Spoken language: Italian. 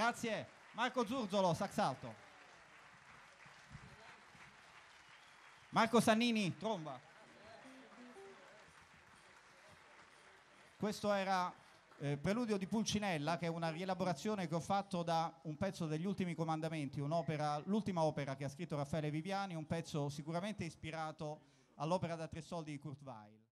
Grazie Marco Zurzolo, sax alto. Marco Sannini, tromba. Questo era Preludio di Pulcinella, che è una rielaborazione che ho fatto da un pezzo degli Ultimi Comandamenti, l'ultima opera che ha scritto Raffaele Viviani, un pezzo sicuramente ispirato all'opera da tre soldi di Kurt Weill.